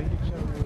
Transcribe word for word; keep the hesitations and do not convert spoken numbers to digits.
denk ik zo.